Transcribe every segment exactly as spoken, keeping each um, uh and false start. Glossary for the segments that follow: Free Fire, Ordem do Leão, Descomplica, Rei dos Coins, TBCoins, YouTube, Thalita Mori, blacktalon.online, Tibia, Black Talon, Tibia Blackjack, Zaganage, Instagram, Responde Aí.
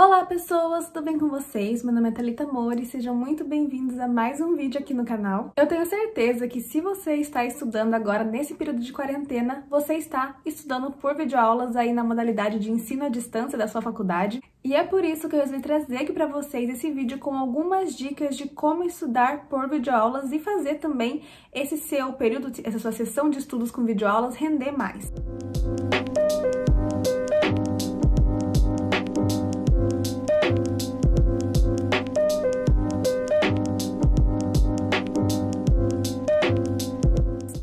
Olá pessoas, tudo bem com vocês? Meu nome é Thalita Mori, sejam muito bem-vindos a mais um vídeo aqui no canal. Eu tenho certeza que se você está estudando agora nesse período de quarentena, você está estudando por videoaulas aí na modalidade de ensino à distância da sua faculdade. E é por isso que eu resolvi trazer aqui para vocês esse vídeo com algumas dicas de como estudar por videoaulas e fazer também esse seu período, essa sua sessão de estudos com videoaulas render mais.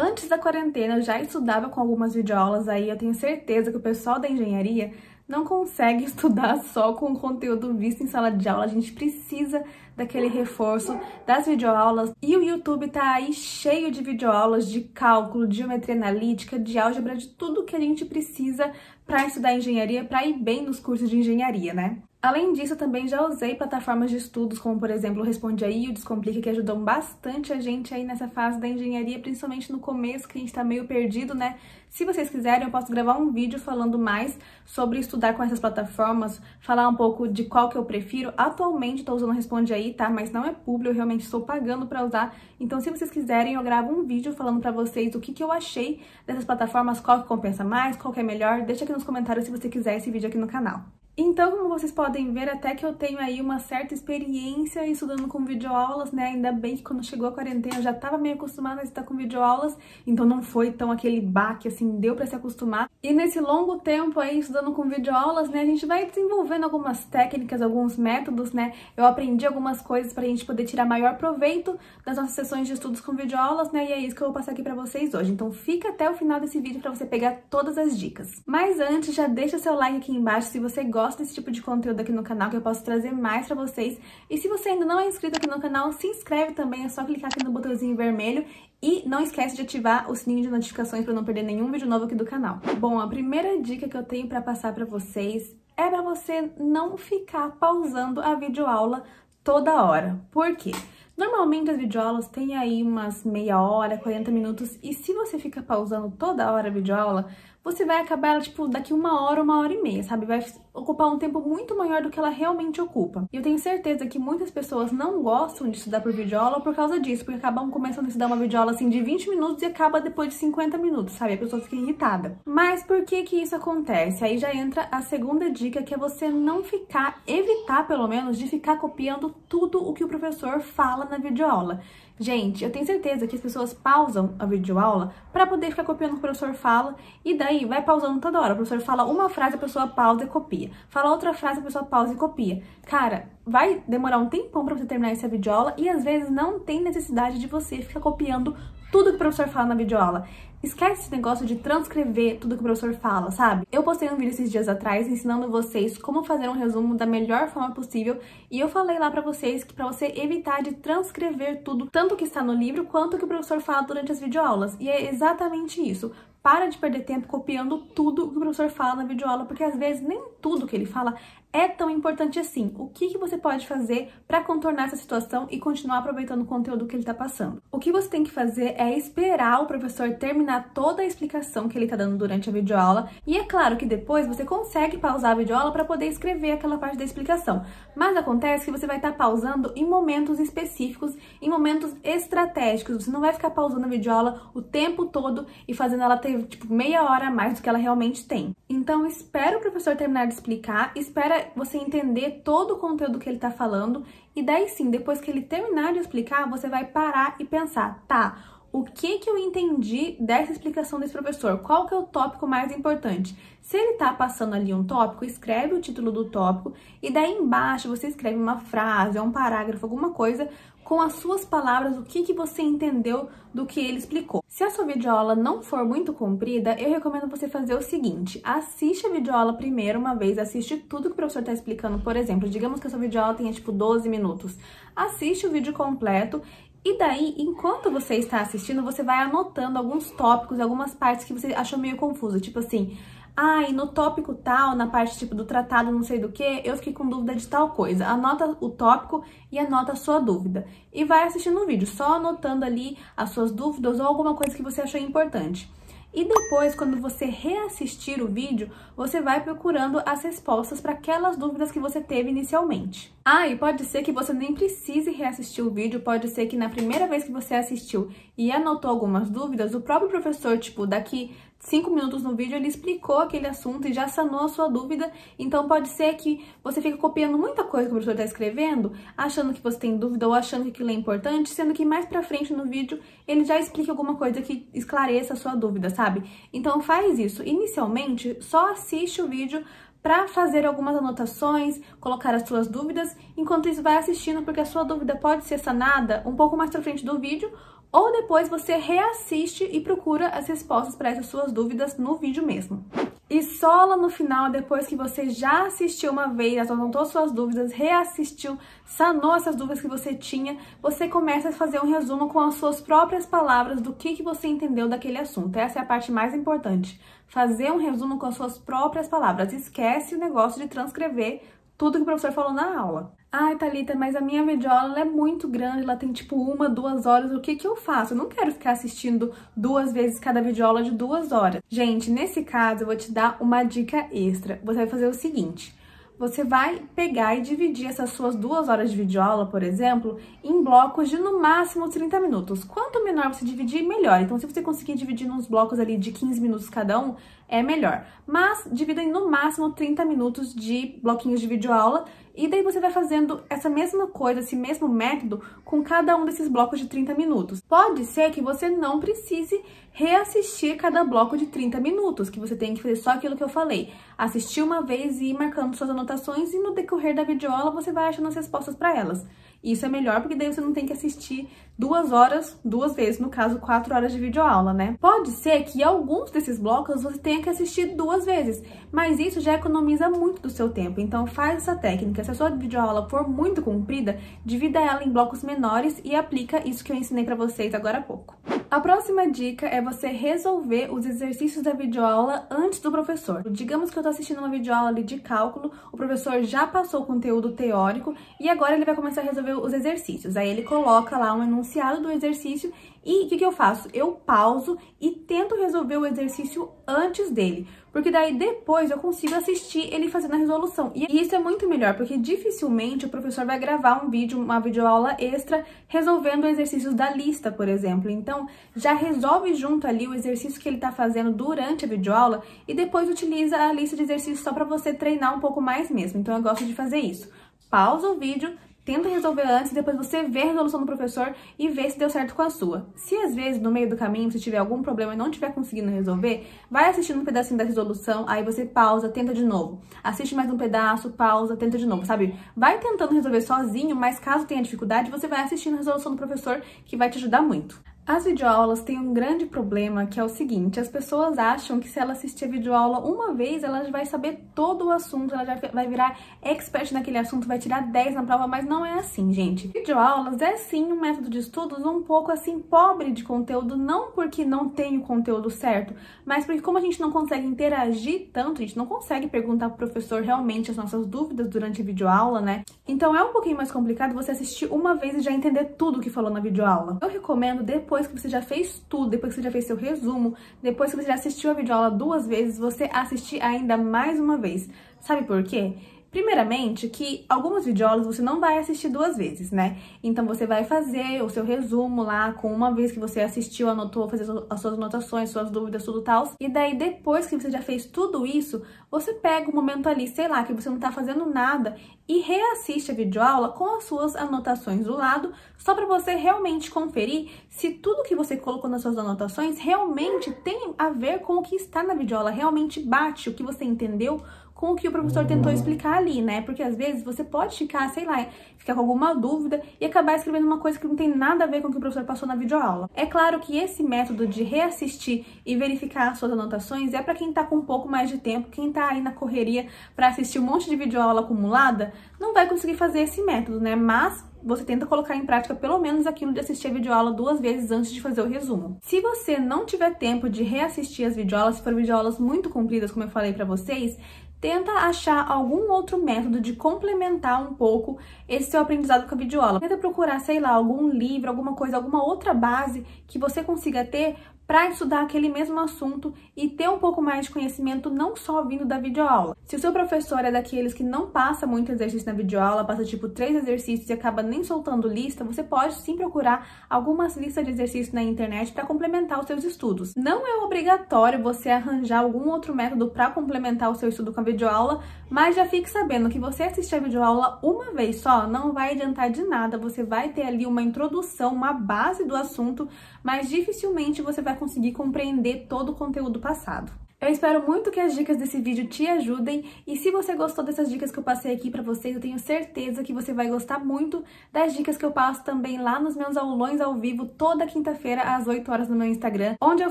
Antes da quarentena eu já estudava com algumas videoaulas aí, eu tenho certeza que o pessoal da engenharia não consegue estudar só com o conteúdo visto em sala de aula, a gente precisa daquele reforço das videoaulas e o YouTube tá aí cheio de videoaulas de cálculo, de geometria analítica, de álgebra, de tudo que a gente precisa para estudar engenharia, para ir bem nos cursos de engenharia, né? Além disso, eu também já usei plataformas de estudos, como por exemplo o Responde Aí e o Descomplica, que ajudam bastante a gente aí nessa fase da engenharia, principalmente no começo, que a gente tá meio perdido, né? Se vocês quiserem, eu posso gravar um vídeo falando mais sobre estudar com essas plataformas, falar um pouco de qual que eu prefiro. Atualmente, tô usando o Responde Aí, tá? Mas não é público, eu realmente estou pagando pra usar. Então, se vocês quiserem, eu gravo um vídeo falando pra vocês o que que eu achei dessas plataformas, qual que compensa mais, qual que é melhor. Deixa aqui nos comentários se você quiser esse vídeo aqui no canal. Então, como vocês podem ver, até que eu tenho aí uma certa experiência estudando com videoaulas, né? Ainda bem que quando chegou a quarentena eu já tava meio acostumada a estudar com videoaulas, então não foi tão aquele baque, assim, deu pra se acostumar. E nesse longo tempo aí estudando com videoaulas, né, a gente vai desenvolvendo algumas técnicas, alguns métodos, né? Eu aprendi algumas coisas pra gente poder tirar maior proveito das nossas sessões de estudos com videoaulas, né? E é isso que eu vou passar aqui pra vocês hoje. Então fica até o final desse vídeo pra você pegar todas as dicas. Mas antes, já deixa seu like aqui embaixo se você gosta desse tipo de conteúdo aqui no canal, que eu posso trazer mais pra vocês. E se você ainda não é inscrito aqui no canal, se inscreve também, é só clicar aqui no botãozinho vermelho. E não esquece de ativar o sininho de notificações pra não perder nenhum vídeo novo aqui do canal. Bom, a primeira dica que eu tenho pra passar pra vocês é pra você não ficar pausando a videoaula toda hora. Por quê? Normalmente as videoaulas têm aí umas meia hora, quarenta minutos, e se você fica pausando toda hora a videoaula, você vai acabar ela, tipo, daqui uma hora, uma hora e meia, sabe? Vai ocupar um tempo muito maior do que ela realmente ocupa. E eu tenho certeza que muitas pessoas não gostam de estudar por videoaula por causa disso, porque acabam começando a estudar uma videoaula, assim, de vinte minutos e acaba depois de cinquenta minutos, sabe? A pessoa fica irritada. Mas por que que isso acontece? Aí já entra a segunda dica, que é você não ficar, evitar, pelo menos, de ficar copiando tudo o que o professor fala na videoaula. Gente, eu tenho certeza que as pessoas pausam a videoaula pra poder ficar copiando o que o professor fala, e daí vai pausando toda hora. O professor fala uma frase, a pessoa pausa e copia. Fala outra frase, a pessoa pausa e copia. Cara, vai demorar um tempão pra você terminar essa videoaula e às vezes não tem necessidade de você ficar copiando tudo que o professor fala na videoaula. Esquece esse negócio de transcrever tudo que o professor fala, sabe? Eu postei um vídeo esses dias atrás ensinando vocês como fazer um resumo da melhor forma possível e eu falei lá pra vocês que pra você evitar de transcrever tudo, tanto que está no livro quanto que o professor fala durante as videoaulas. E é exatamente isso. Para de perder tempo copiando tudo o que o professor fala na videoaula, porque às vezes nem tudo que ele fala é tão importante assim. O que que você pode fazer para contornar essa situação e continuar aproveitando o conteúdo que ele tá passando? O que você tem que fazer é esperar o professor terminar toda a explicação que ele tá dando durante a videoaula. E é claro que depois você consegue pausar a videoaula para poder escrever aquela parte da explicação. Mas acontece que você vai estar tá pausando em momentos específicos, em momentos estratégicos. Você não vai ficar pausando a videoaula o tempo todo e fazendo ela ter tipo meia hora a mais do que ela realmente tem. Então espera o professor terminar de explicar, espera você entender todo o conteúdo que ele tá falando e daí sim, depois que ele terminar de explicar, você vai parar e pensar, tá, o que que eu entendi dessa explicação desse professor? Qual que é o tópico mais importante? Se ele tá passando ali um tópico, escreve o título do tópico e daí embaixo você escreve uma frase, um parágrafo, alguma coisa com as suas palavras, o que que você entendeu do que ele explicou. Se a sua videoaula não for muito comprida, eu recomendo você fazer o seguinte, assiste a videoaula primeiro uma vez, assiste tudo que o professor está explicando, por exemplo, digamos que a sua videoaula tenha tipo doze minutos, assiste o vídeo completo e daí, enquanto você está assistindo, você vai anotando alguns tópicos, algumas partes que você achou meio confusa, tipo assim, ai, ah, no tópico tal, na parte tipo do tratado não sei do que, eu fiquei com dúvida de tal coisa. Anota o tópico e anota a sua dúvida. E vai assistindo o vídeo, só anotando ali as suas dúvidas ou alguma coisa que você achou importante. E depois, quando você reassistir o vídeo, você vai procurando as respostas para aquelas dúvidas que você teve inicialmente. Ah, e pode ser que você nem precise reassistir o vídeo, pode ser que na primeira vez que você assistiu e anotou algumas dúvidas, o próprio professor, tipo, daqui cinco minutos no vídeo, ele explicou aquele assunto e já sanou a sua dúvida. Então pode ser que você fique copiando muita coisa que o professor está escrevendo, achando que você tem dúvida ou achando que aquilo é importante, sendo que mais pra frente no vídeo ele já explica alguma coisa que esclareça a sua dúvida, sabe? Então faz isso. Inicialmente, só assiste o vídeo para fazer algumas anotações, colocar as suas dúvidas, enquanto isso vai assistindo, porque a sua dúvida pode ser sanada um pouco mais pra frente do vídeo, ou depois você reassiste e procura as respostas para essas suas dúvidas no vídeo mesmo. E só lá no final, depois que você já assistiu uma vez, anotou suas dúvidas, reassistiu, sanou essas dúvidas que você tinha, você começa a fazer um resumo com as suas próprias palavras do que, que você entendeu daquele assunto. Essa é a parte mais importante, fazer um resumo com as suas próprias palavras. Esquece o negócio de transcrever tudo que o professor falou na aula. Ai, Thalita, mas a minha videoaula é muito grande, ela tem tipo uma, duas horas, o que que eu faço? Eu não quero ficar assistindo duas vezes cada videoaula de duas horas. Gente, nesse caso eu vou te dar uma dica extra. Você vai fazer o seguinte, você vai pegar e dividir essas suas duas horas de videoaula, por exemplo, em blocos de no máximo trinta minutos. Quanto menor você dividir, melhor. Então, se você conseguir dividir nos blocos ali de quinze minutos cada um, é melhor. Mas divida em no máximo trinta minutos de bloquinhos de videoaula. E daí você vai fazendo essa mesma coisa, esse mesmo método, com cada um desses blocos de trinta minutos. Pode ser que você não precise reassistir cada bloco de trinta minutos, que você tem que fazer só aquilo que eu falei. Assistir uma vez e ir marcando suas anotações, e no decorrer da videoaula você vai achando as respostas para elas. Isso é melhor, porque daí você não tem que assistir duas horas, duas vezes, no caso, quatro horas de videoaula, né? Pode ser que alguns desses blocos você tenha que assistir duas vezes, mas isso já economiza muito do seu tempo. Então faz essa técnica. Se a sua videoaula for muito comprida, divida ela em blocos menores e aplica isso que eu ensinei pra vocês agora há pouco. A próxima dica é você resolver os exercícios da videoaula antes do professor. Digamos que eu tô assistindo uma videoaula ali de cálculo, o professor já passou o conteúdo teórico e agora ele vai começar a resolver os exercícios. Aí ele coloca lá um enunciado do exercício e o que que eu faço? Eu pauso e tento resolver o exercício antes dele, porque daí depois eu consigo assistir ele fazendo a resolução. E isso é muito melhor, porque dificilmente o professor vai gravar um vídeo, uma videoaula extra, resolvendo exercícios da lista, por exemplo. Então, já resolve junto ali o exercício que ele tá fazendo durante a videoaula e depois utiliza a lista de exercícios só para você treinar um pouco mais mesmo. Então, eu gosto de fazer isso. Pausa o vídeo, tenta resolver antes, depois você vê a resolução do professor e vê se deu certo com a sua. Se às vezes no meio do caminho você tiver algum problema e não estiver conseguindo resolver, vai assistindo um pedacinho da resolução, aí você pausa, tenta de novo. Assiste mais um pedaço, pausa, tenta de novo, sabe? Vai tentando resolver sozinho, mas caso tenha dificuldade, você vai assistindo a resolução do professor, que vai te ajudar muito. As videoaulas têm um grande problema, que é o seguinte: as pessoas acham que se ela assistir a videoaula uma vez, ela já vai saber todo o assunto, ela já vai virar expert naquele assunto, vai tirar dez na prova, mas não é assim, gente. Videoaulas é sim um método de estudos um pouco assim pobre de conteúdo, não porque não tem o conteúdo certo, mas porque como a gente não consegue interagir tanto, a gente não consegue perguntar pro professor realmente as nossas dúvidas durante a videoaula, né? Então é um pouquinho mais complicado você assistir uma vez e já entender tudo o que falou na videoaula. Eu recomendo depois Depois que você já fez tudo, depois que você já fez seu resumo, depois que você já assistiu a videoaula duas vezes, você assistir ainda mais uma vez. Sabe por quê? Primeiramente, que algumas videoaulas você não vai assistir duas vezes, né? Então você vai fazer o seu resumo lá com uma vez que você assistiu, anotou, fazer as suas anotações, suas dúvidas, tudo tal. E daí depois que você já fez tudo isso, você pega o momento ali, sei lá, que você não tá fazendo nada e reassiste a videoaula com as suas anotações do lado, só pra você realmente conferir se tudo que você colocou nas suas anotações realmente tem a ver com o que está na videoaula, realmente bate o que você entendeu com o que o professor tentou explicar ali, né? Porque às vezes você pode ficar, sei lá, ficar com alguma dúvida e acabar escrevendo uma coisa que não tem nada a ver com o que o professor passou na videoaula. É claro que esse método de reassistir e verificar as suas anotações é para quem tá com um pouco mais de tempo, quem tá aí na correria para assistir um monte de videoaula acumulada, não vai conseguir fazer esse método, né? Mas você tenta colocar em prática pelo menos aquilo de assistir a videoaula duas vezes antes de fazer o resumo. Se você não tiver tempo de reassistir as videoaulas, se forem videoaulas muito compridas, como eu falei para vocês, tenta achar algum outro método de complementar um pouco esse seu aprendizado com a videoaula. Tenta procurar, sei lá, algum livro, alguma coisa, alguma outra base que você consiga ter para estudar aquele mesmo assunto e ter um pouco mais de conhecimento não só vindo da videoaula. Se o seu professor é daqueles que não passa muito exercício na videoaula, passa tipo três exercícios e acaba nem soltando lista, você pode sim procurar algumas listas de exercícios na internet para complementar os seus estudos. Não é obrigatório você arranjar algum outro método para complementar o seu estudo com a videoaula, mas já fique sabendo que você assistir a videoaula uma vez só não vai adiantar de nada, você vai ter ali uma introdução, uma base do assunto, mas dificilmente você vai conseguir compreender todo o conteúdo passado. Eu espero muito que as dicas desse vídeo te ajudem e se você gostou dessas dicas que eu passei aqui pra vocês, eu tenho certeza que você vai gostar muito das dicas que eu passo também lá nos meus aulões ao vivo toda quinta-feira às oito horas no meu Instagram, onde eu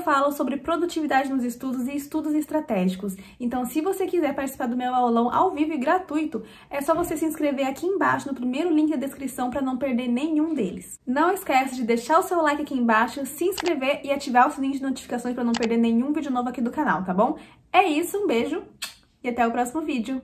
falo sobre produtividade nos estudos e estudos estratégicos. Então, se você quiser participar do meu aulão ao vivo e gratuito, é só você se inscrever aqui embaixo no primeiro link da descrição pra não perder nenhum deles. Não esquece de deixar o seu like aqui embaixo, se inscrever e ativar o sininho de notificações pra não perder nenhum vídeo novo aqui do canal, tá bom? Bom, é isso, um beijo e até o próximo vídeo!